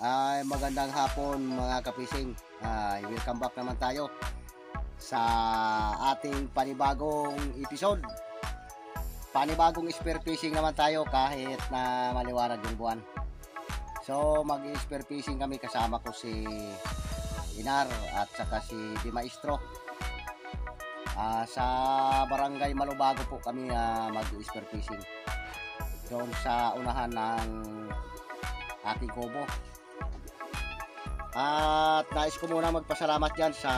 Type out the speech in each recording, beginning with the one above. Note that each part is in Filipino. Ay, magandang hapon mga kapising. Ay, welcome back naman tayo sa ating panibagong episode. Panibagong spear fishing naman tayo kahit na maliwanag yung buwan. So, mag-spear fishing kami, kasama ko si Inar at saka si Di Maestro. Sa barangay Malubago po kami mag-spear fishing. Doon sa unahan ng ating kubo. At nais ko muna magpasalamat dyan sa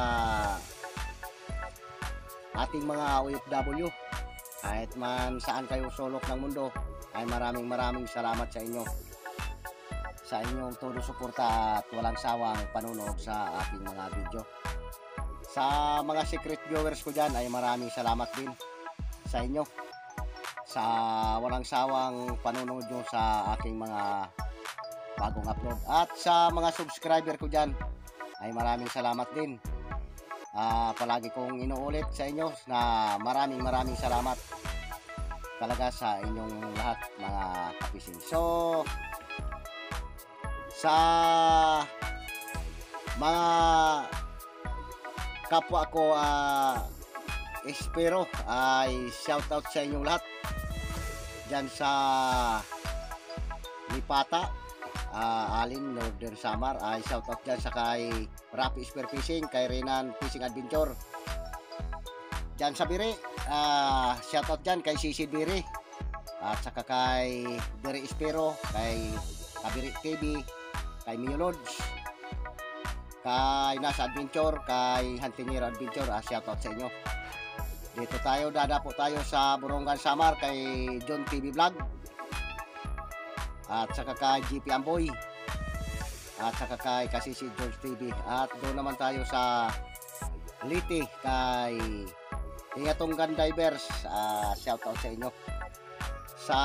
ating mga OFW, kahit man saan kayo sulok ng mundo, ay maraming salamat sa inyo, sa inyong todo suporta at walang sawang panunood sa aking mga video. Sa mga secret viewers ko dyan ay maraming salamat din sa inyo, sa walang sawang panunood nyo sa aking mga bagong upload. At sa mga subscriber ko dyan ay maraming salamat din. Palagi kong inuulit sa inyo na maraming salamat talaga sa inyong lahat mga kapising. So sa mga kapwa ko espero ay shoutout sa inyong lahat dyan sa Lipata, Alin Northern Samar, ay shoutout dyan sa kay Rafi Spear Fishing, kay Renan Fishing Adventure dyan sa Biri, shoutout dyan kay Sisi Biri at saka kay Biri Espero, kay Kabiri TV, kay Mio Lodge, kay Nasa Adventure, kay Huntingero Adventure, shoutout sa inyo. Dito tayo, dadapo tayo sa Burungan Samar kay John TV Vlog at saka kay GP Amboy at saka kay Kasisi George TV. At doon naman tayo sa Liti kay Tiyatong Gun Divers, shoutout sa inyo. Sa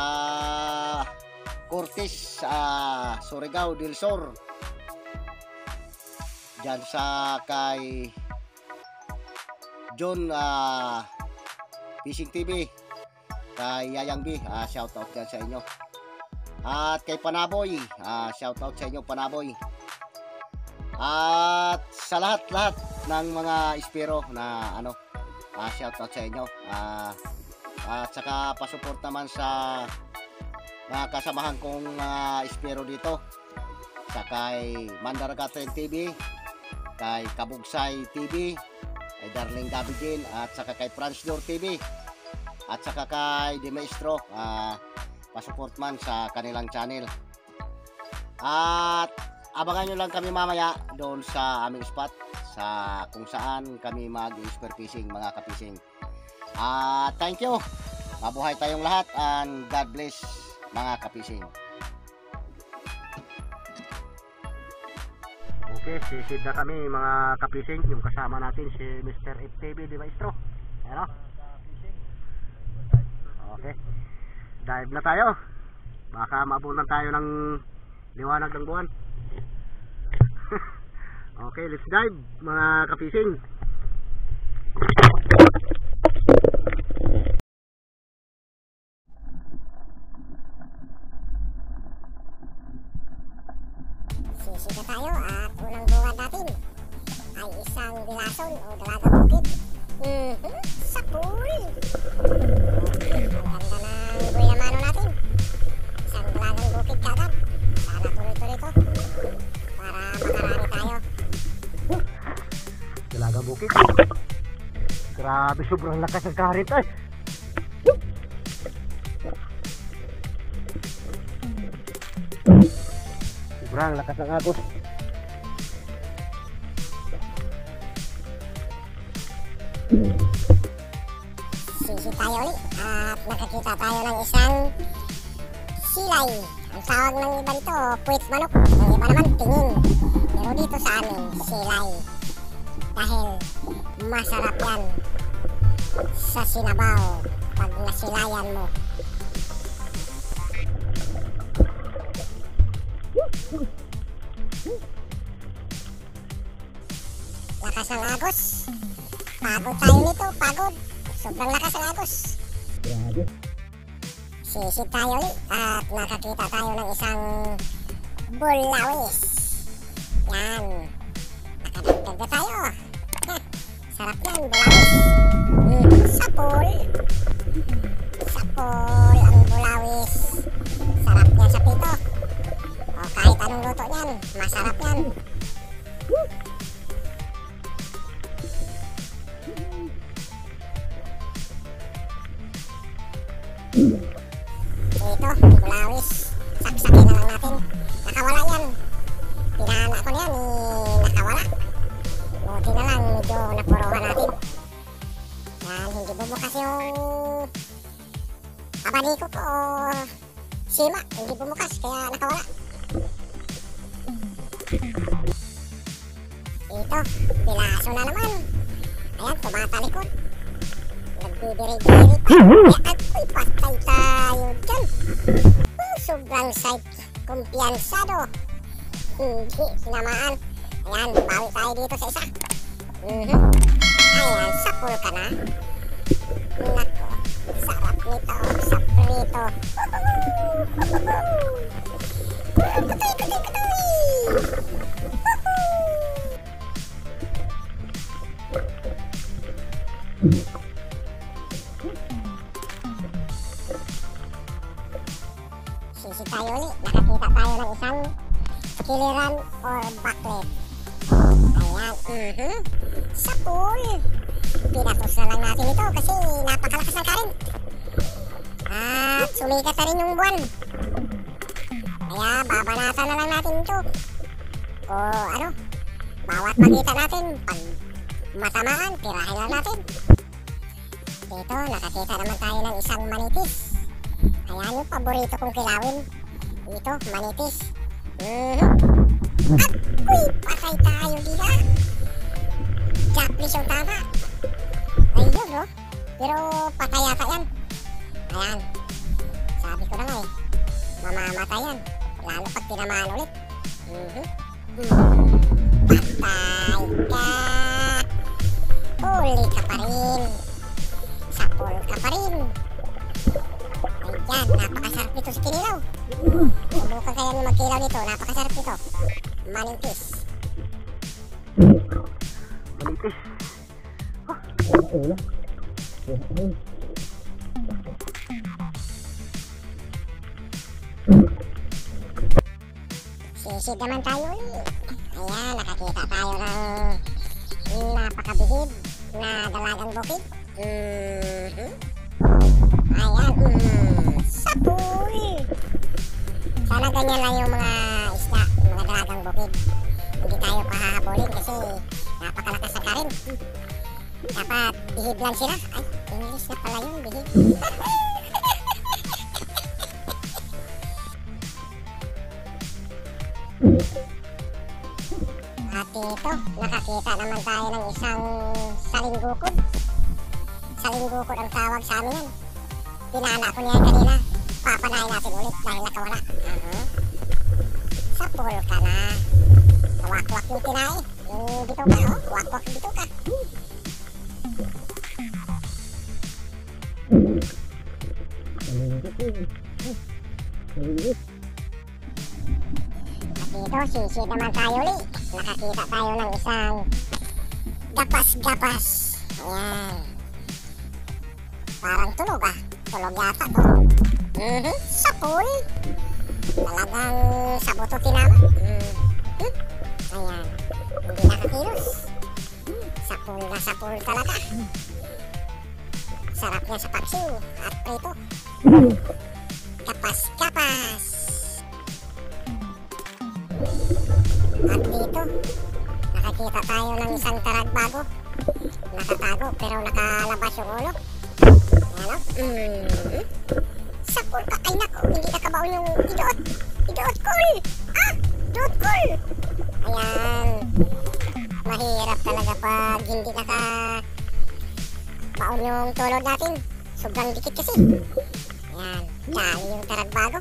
Cortis, Surigao del Sur, dyan sa kay John Fishing TV, kay Yayang B, shoutout dyan sa inyo. At kay Panaboy, shoutout sa inyo Panaboy. At sa lahat-lahat ng mga espero na shoutout sa inyo. At saka pasuport naman sa mga kasamahan kong espero dito, sa kay Mandaraga Trend TV, kay Kabugsay TV, kay Darling Gabi Jane, at saka kay Franz Dor TV, at saka kay Di Maestro, pa-support man sa kanilang channel. At abangan nyo lang kami mamaya doon sa aming spot, sa kung saan kami mag-spear fishing mga kapising. Thank you. Mabuhay tayong lahat and God bless mga kapising. Okay, sisid na kami mga kapising. Yung kasama natin si Mr. FTV Di Maestro. Ano? Okay, dive na tayo. Baka maabutan tayo ng liwanag ng buwan. Okay, let's dive mga kapising. Sisita tayo at unang buwan natin ay isang bilason o dalagang bukid. Sa pool. Okay, maganda na. Buhay na mano natin. Isang dalagang bukid kagad. Sana tuloy-tuloy to, para makarami tayo. Dalagang bukid. Grabe, sobrang lakas ang current ay. Sobrang lakas ang agos. Sisi tayo ulit at nakakita tayo ng isang silay. Ang tawag ng iba dito, puwit manok. Ang iba naman, tingin. Pero dito sa amin, silay. Dahil masarap yan sa sinabaw pag nasilayan mo. Lakas ng agos. Pagod tayo nito, pagod. Sobrang lakas ang agos. Sisip tayo ulit at nakakita tayo ng isang bulawis. Sarapyan. Nakadagdag na tayo. Sarapyan, Bulawis. Sapol. Sapol ang Bulawis. Sarap niya sa pito. O, kahit anong luto niyan, masarap yan. Ito, Bulawis. Saksakin na lang natin. Nakawala yan. Pinahan ako na yan, nakawala. Buti na lang, medyo napuruhan natin. Yan, hindi bumukas yung abaniko ko o sima. Hindi bumukas, kaya nakawala. Ito, pilaso na naman. Ayan, tumatalikod. Nagbibiri-biri pa. At uy, patay tayo dyan. Sobrang site kumpiyansado. Hindi sinamaan. Ayan, bawi tayo dito sa isa. Ayan, sapul ka na. Nako, sarap nito. Saprito. Kutoy, kutoy, kutoy. Sisi tayo ulit, nakakita tayo ng isang kiliran or bucklet. Ayan, sa pool. Pinatos na lang natin ito kasi napakalakas ng current. At sumikat na rin yung buwan. Kaya babanatan na lang natin ito. O ano, bawat makita natin, pag matamaan, pirahin lang natin. Dito, nakakita naman tayo ng isang manitis. Ayan yung paborito kong kilawin. Ito, manitis. At uy, patay tayo dito. Japanese yung tama. Ayun no? Pero patay yata yan. Ayan, sabi ko na nga eh, mamamatay yan. Lalo pag tinamaan ulit. Patay ka. Uli ka pa rin. Sapol ka pa rin. Yan, napakasarap nito sa kinilaw. Subukan kaya nyo magkilaw nito. Napakasarap nito. Manitis. Manitis. Sisid naman tayo ulit. Ayan, nakakita tayo ng napakabihid na dalagang bukid. Ayan, sapul. Sana ganyan lang yung mga isla, mga dalagang bukid. Hindi tayo pahahabolin kasi napakalakas na karin. Dapat bihib lang sila. Ay, English na pala yun, bihib. At ito, nakakita naman tayo ng isang salinggukod. Salinggukod ang tawag sa amin yan. Pinala ko niya kanina. Papanahin natin ulit dahil nakawala. Sapul ka na. Wak-wak yung tinay. Yung dito ka, oh. Wak-wak dito ka. At dito, sisid naman tayo ulit. Nakakita tayo ng isang gapas-gapas. Ayan. Parang tulog ah. Tulog yata to. Sapul. Talagang sabuto tinama. Ayan. Hindi nakakilos. Sapul na sapul talaga. Sarap niya sa paksiw. At prito. Kapas kapas. At dito, nakakita tayo ng isang taragbago. Nakatago pero nakalabas yung ulo. Ayan o. Sapul ka. Ay naku, hindi nakabaon yung idoot. Idoot cool. Idoot cool. Ayan. Mahirap talaga pag hindi nakabaon yung tulod natin. Sobrang dikit kasi. Ayan. Dali yung taragbago.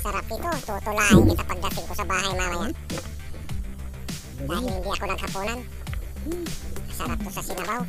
Sarap ito. Tutulahin kita pagdating ko sa bahay mamaya. Dahil hindi ako naghapunan. Sarap to sa sinabaw.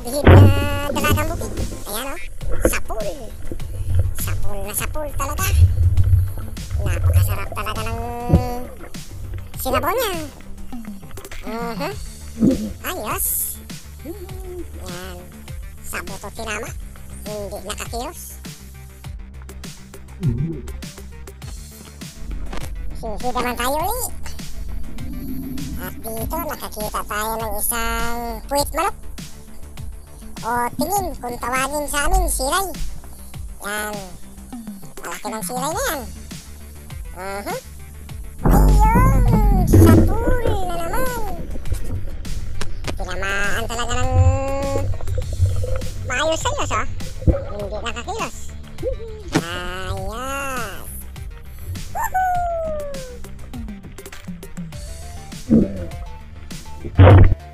sabihin na dalagang bukid. Ayan o, sapul. Sapul na sapul talaga. Napakasarap talaga ng sinabaw niya. Ayos. Yan. Sabuto tinama. Hindi nakakilos. Susi naman tayo ulit. At dito nakakita tayo ng isang puwit manok. O tingin kung tawagin sa amin siray. Yan. Malaki ng siray na yan. Ayun! Sapul na naman. Tinamaan talaga ng maayos sa iyos, oh. Hindi nakakilos. Ayos.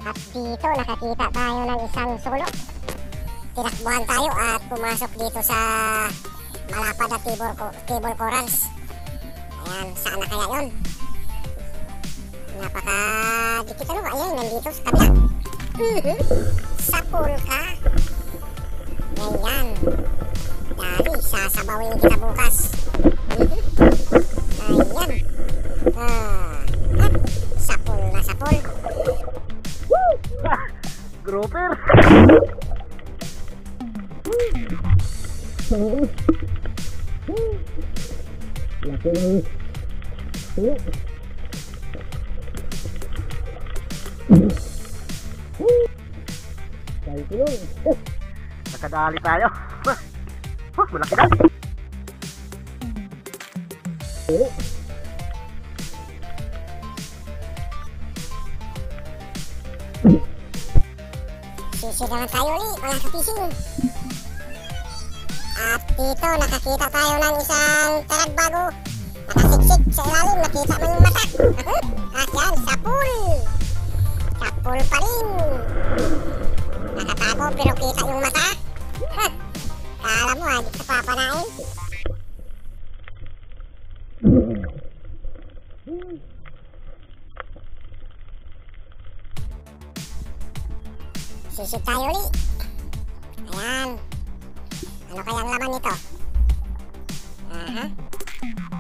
At dito nakakita tayo ng isang sulok. Tinakbuhan tayo at pumasok dito sa malapad at table corals. Ayan, saan na kaya yun? Napakadikit ano? Ayan, nandito sa kabila. Sapul ka. Ayan. Dari, sasabawin kita bukas. Ayan. At sapul na sapul. Grouper. Laki nih. Nakadali tayo. Malaki na. Sisirangan tayo nih mga kapising. At dito nakakita tayo ng isang taragbago. Nakasiksik sa ilalim, nakita mo yung mata. At yan, sapul. Sapul pa rin. Nakatago pero kita yung mata. Kala mo ha, di ka papanain. Sisik tayo ulit. Ayan. Ano kaya ang laman nito?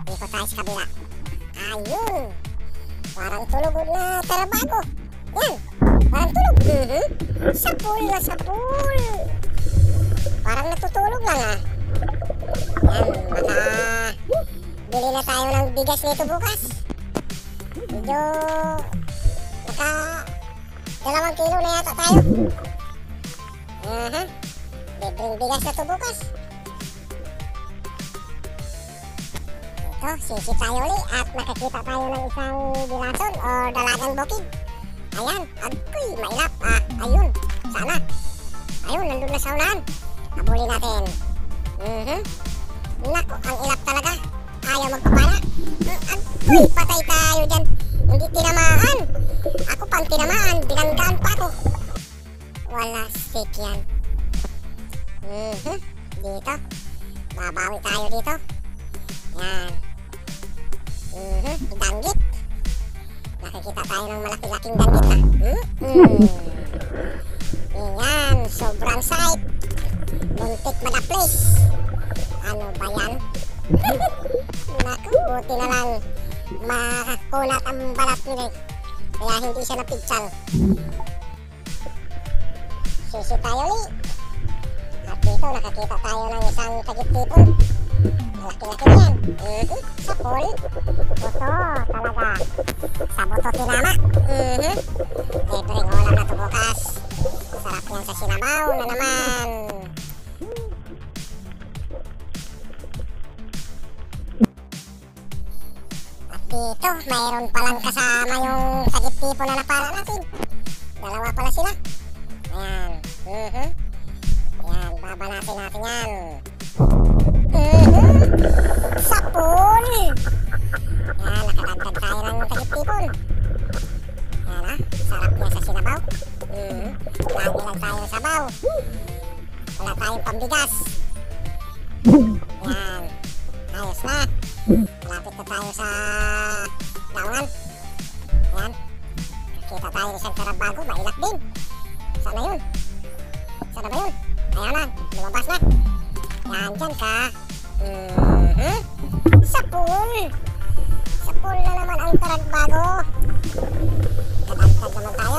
Ikot tayo sa kabila. Ayun. Parang tulog na tarabago. Yan. Parang tulog. Sapul na sapul. Parang natutulog lang ah. Yan. Bili na tayo ng bigas nito bukas. Medyo maka 2 kilo na yata tayo. Bibring bigas na ito bukas. Ito, sisip tayo ulit at makakita tayo ng isang bilason o dalagang bukid. Ayan, agoy, mailap. Ayun, sana. Ayun, nandun na sa unahan. Abulin natin. Naku, ang ilap talaga. Ayaw magpapana. Agoy, patay tayo dyan. Hindi tinamaan. Ako pang tinamaan, binanggaan pa ako. Wala, sick yan. Dito. Babawi tayo dito. Yan. Danggit. Nakikita tayo ng malaki-laking danggit ha. Yan. Sobrang sight. Buntik madaplis. Ano ba yan? Naku, buti na lang. Makakulat ang balat nila. Kaya hindi siya napitsal. Sisi tayo ulit. At dito nakakita tayo ng isang tagip-tipon. Malaki-laki yan. Sapul. Buto talaga. Sa buto tinama. Libreng ulam na ito bukas. Sarap yan sa sinabaw na naman. At dito mayroon palang kasama yung tagip-tipon na napara natin. Dalawa pala sila. Ayan. Yan, babanasin natin yan. Sapul! Yan, nakadagdag tayo ng tagip-tipon. Yan ha, sarap niya sa sinabaw. Lagi lang tayo sabaw. Wala tayong pambigas. Yan, ayos na. Malapit na tayo sa daungan. Yan, nakita tayo isang tarabago, mailak din. Sana yun. Ayo, lepasnya. Lancan kah? 10 na naman ang turret bago. Katantad naman tayo.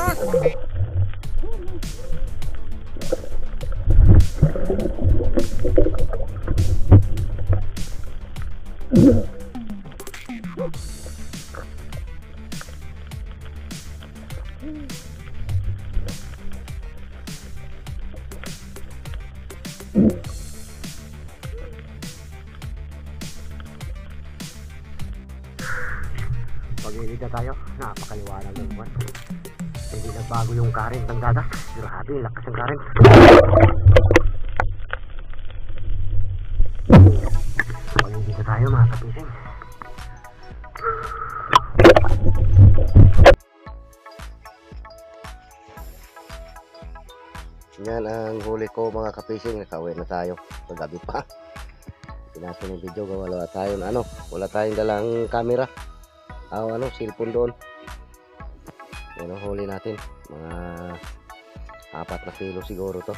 Pag-ilita tayo, napakaliwanag ng buwan. Hindi na bago yung current ng dagat. Grabe, lakas ng current. Pag-ilita tayo mga kapising. Yan ang huli ko mga kapising. Nakauwi na tayo. Paggabi pa. Pinasin yung video. Wala tayong ano. Wala tayong dalang camera. Cellphone doon. Yan ang huli natin. Mga 4 kilo siguro to.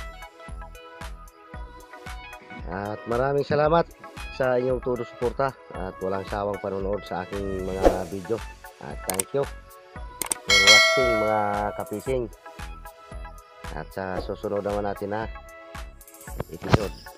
At maraming salamat sa inyong todo suporta. At walang sawang panonood sa aking mga video. At thank you for watching mga kapising. At sa susunod naman natin na episode.